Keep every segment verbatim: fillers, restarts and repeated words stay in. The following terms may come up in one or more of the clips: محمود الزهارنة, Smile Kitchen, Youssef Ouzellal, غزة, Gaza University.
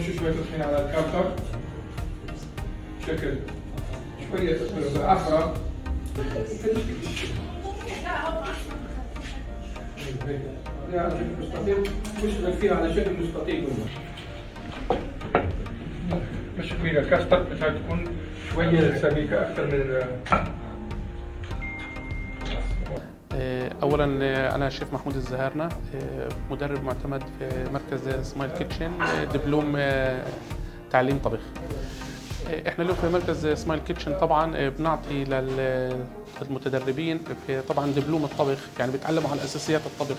ورشوا شويه الطحين على الكركر بشكل شويه بالعفره يعني مستطيل، مشغل فيها على شكل مستطيل مش كبيرة، كاستر بس تكون شوية سميكة أكثر من. أولاً أنا الشيف محمود الزهارنة، مدرب معتمد في مركز سمايل كيتشن، دبلوم تعليم طبخ. احنا اليوم في مركز سمايل كيتشن طبعا بنعطي للمتدربين في طبعا دبلوم الطبخ، يعني بيتعلموا عن اساسيات الطبخ،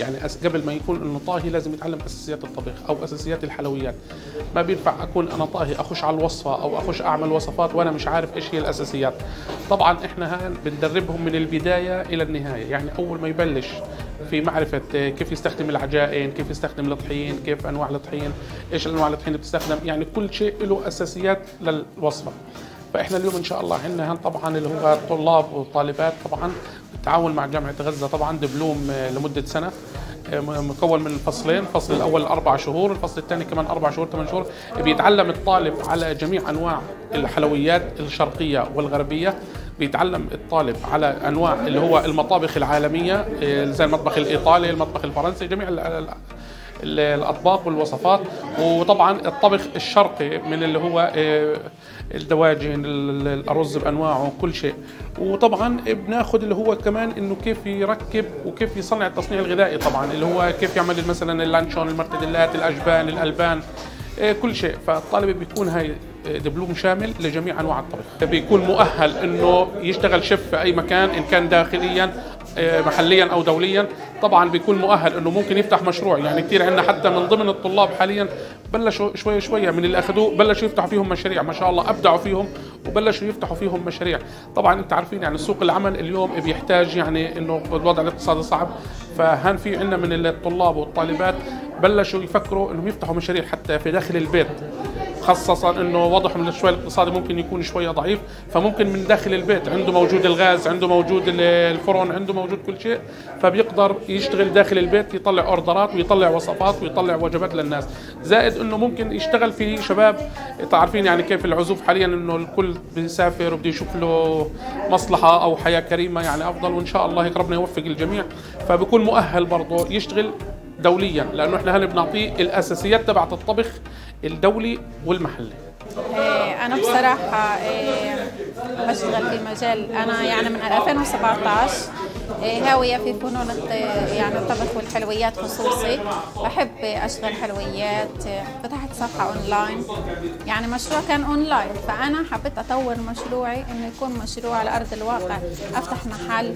يعني قبل ما يكون انه طاهي لازم يتعلم اساسيات الطبخ او اساسيات الحلويات. ما بينفع اكون انا طاهي اخش على الوصفه او اخش اعمل وصفات وانا مش عارف ايش هي الاساسيات. طبعا احنا بندربهم من البدايه الى النهايه، يعني اول ما يبلش في معرفه كيف يستخدم العجائن، كيف يستخدم الطحين، كيف انواع الطحين، ايش انواع الطحين اللي بتستخدم، يعني كل شيء له اساسيات للوصفه. فاحنا اليوم ان شاء الله عندنا طبعا اللي هو الطلاب والطالبات طبعا بالتعاون مع جامعه غزه، طبعا دبلوم لمده سنه مكون من فصلين، الفصل الاول اربع شهور، الفصل الثاني كمان اربع شهور ثمان شهور، بيتعلم الطالب على جميع انواع الحلويات الشرقيه والغربيه، بيتعلم الطالب على انواع اللي هو المطابخ العالميه زي المطبخ الايطالي، المطبخ الفرنسي، جميع الاطباق والوصفات، وطبعا الطبخ الشرقي من اللي هو الدواجن، الارز بانواعه، كل شيء. وطبعا بناخذ اللي هو كمان انه كيف يركب وكيف يصنع التصنيع الغذائي، طبعا اللي هو كيف يعمل مثلا اللانشون، المرتديلات، الاجبان، الالبان، كل شيء. فالطالب بيكون هاي دبلوم شامل لجميع انواع الطبخ، بيكون مؤهل انه يشتغل شيف في اي مكان، ان كان داخليا محليا او دوليا. طبعا بيكون مؤهل انه ممكن يفتح مشروع، يعني كثير عندنا حتى من ضمن الطلاب حاليا بلشوا شويه شويه من اللي اخذوه بلشوا يفتحوا فيهم مشاريع، ما شاء الله ابدعوا فيهم وبلشوا يفتحوا فيهم مشاريع. طبعا انت عارفين يعني سوق العمل اليوم بيحتاج، يعني انه الوضع الاقتصادي صعب، فهان في عندنا من الطلاب والطالبات بلشوا يفكروا انهم يفتحوا مشاريع حتى في داخل البيت، خاصة انه واضح من شوي الاقتصادي ممكن يكون شوية ضعيف، فممكن من داخل البيت عنده موجود الغاز، عنده موجود الفرن، عنده موجود كل شيء، فبيقدر يشتغل داخل البيت، يطلع اوردرات ويطلع وصفات ويطلع وجبات للناس. زائد انه ممكن يشتغل في شباب، تعرفين يعني كيف العزوف حاليا انه الكل بيسافر وبده يشوف له مصلحة او حياة كريمة يعني افضل، وان شاء الله هيك ربنا يوفق الجميع. فبيكون مؤهل برضه يشتغل دوليا، لانه احنا هلا بنعطيه الاساسيات تبعت الطبخ الدولي والمحلي. انا بصراحه بشتغل في مجال، انا يعني من ألفين وسبعطعش هاويه في فنون يعني الطبخ والحلويات، خصوصي بحب اشتغل حلويات. فتحت صفحه اونلاين، يعني مشروع كان اونلاين، فانا حبيت اطور مشروعي انه يكون مشروع على ارض الواقع، افتح محل.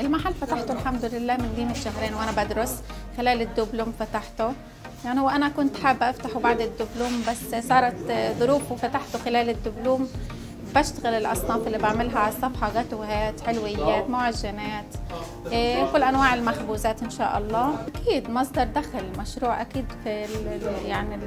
المحل فتحته الحمد لله من قيمة شهرين وانا بدرس، خلال الدبلوم فتحته، يعني هو انا كنت حابة افتحه بعد الدبلوم بس صارت ظروف وفتحته خلال الدبلوم. بشتغل الاصناف اللي بعملها على الصفحة، جاتوهات، حلويات، معجنات، إيه كل انواع المخبوزات ان شاء الله. اكيد مصدر دخل المشروع، اكيد في يعني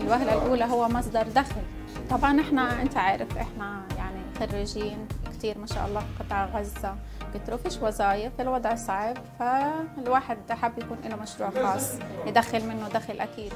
الوهلة الاولى هو مصدر دخل. طبعا احنا انت عارف احنا يعني خريجين كتير ما شاء الله في قطاع غزة، كتروا فيش وظائف، الوضع صعب، فالواحد حاب يكون له مشروع خاص يدخل منه دخل أكيد.